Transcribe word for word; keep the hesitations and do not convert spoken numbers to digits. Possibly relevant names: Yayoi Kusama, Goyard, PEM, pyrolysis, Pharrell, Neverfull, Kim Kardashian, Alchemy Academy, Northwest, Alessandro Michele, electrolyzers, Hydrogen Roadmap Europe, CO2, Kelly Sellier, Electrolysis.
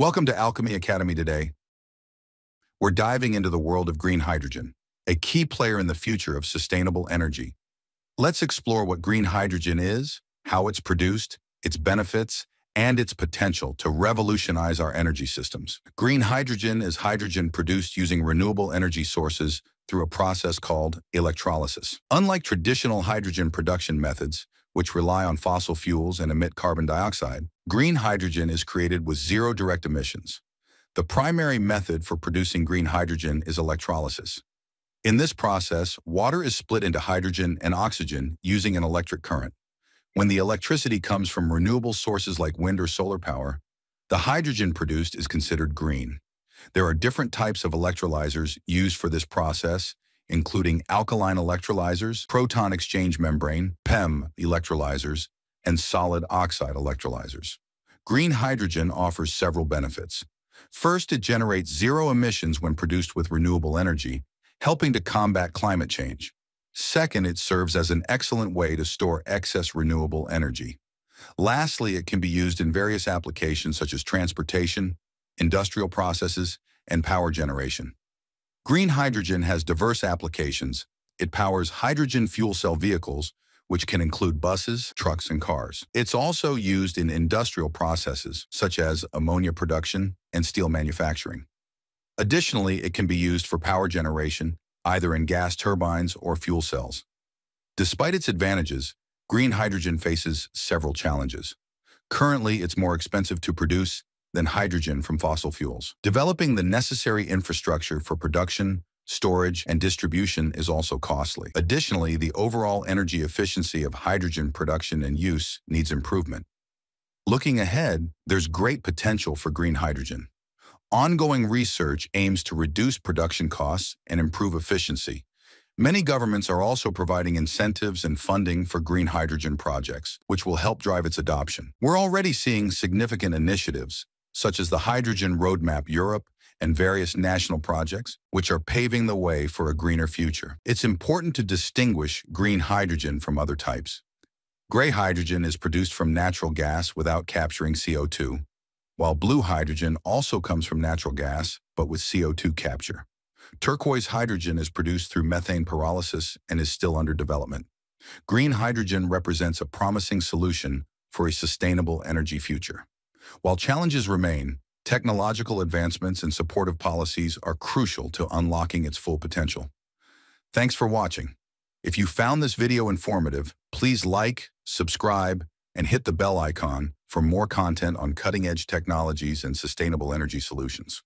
Welcome to Alchemy Academy today. We're diving into the world of green hydrogen, a key player in the future of sustainable energy. Let's explore what green hydrogen is, how it's produced, its benefits, and its potential to revolutionize our energy systems. Green hydrogen is hydrogen produced using renewable energy sources through a process called electrolysis. Unlike traditional hydrogen production methods, which rely on fossil fuels and emit carbon dioxide, green hydrogen is created with zero direct emissions. The primary method for producing green hydrogen is electrolysis. In this process, water is split into hydrogen and oxygen using an electric current. When the electricity comes from renewable sources like wind or solar power, the hydrogen produced is considered green. There are different types of electrolyzers used for this process, including alkaline electrolyzers, proton exchange membrane, P E M electrolyzers, and solid oxide electrolyzers. Green hydrogen offers several benefits. First, it generates zero emissions when produced with renewable energy, helping to combat climate change. Second, it serves as an excellent way to store excess renewable energy. Lastly, it can be used in various applications such as transportation, industrial processes, and power generation. Green hydrogen has diverse applications. It powers hydrogen fuel cell vehicles, which can include buses, trucks, and cars. It's also used in industrial processes, such as ammonia production and steel manufacturing. Additionally, it can be used for power generation, either in gas turbines or fuel cells. Despite its advantages, green hydrogen faces several challenges. Currently, it's more expensive to produce than hydrogen from fossil fuels. Developing the necessary infrastructure for production, storage, and distribution is also costly. Additionally, the overall energy efficiency of hydrogen production and use needs improvement. Looking ahead, there's great potential for green hydrogen. Ongoing research aims to reduce production costs and improve efficiency. Many governments are also providing incentives and funding for green hydrogen projects, which will help drive its adoption. We're already seeing significant initiatives, such as the Hydrogen Roadmap Europe and various national projects, which are paving the way for a greener future. It's important to distinguish green hydrogen from other types. Gray hydrogen is produced from natural gas without capturing C O two, while blue hydrogen also comes from natural gas, but with C O two capture. Turquoise hydrogen is produced through methane pyrolysis and is still under development. Green hydrogen represents a promising solution for a sustainable energy future. While challenges remain, technological advancements and supportive policies are crucial to unlocking its full potential. Thanks for watching. If you found this video informative, please like, subscribe, and hit the bell icon for more content on cutting-edge technologies and sustainable energy solutions.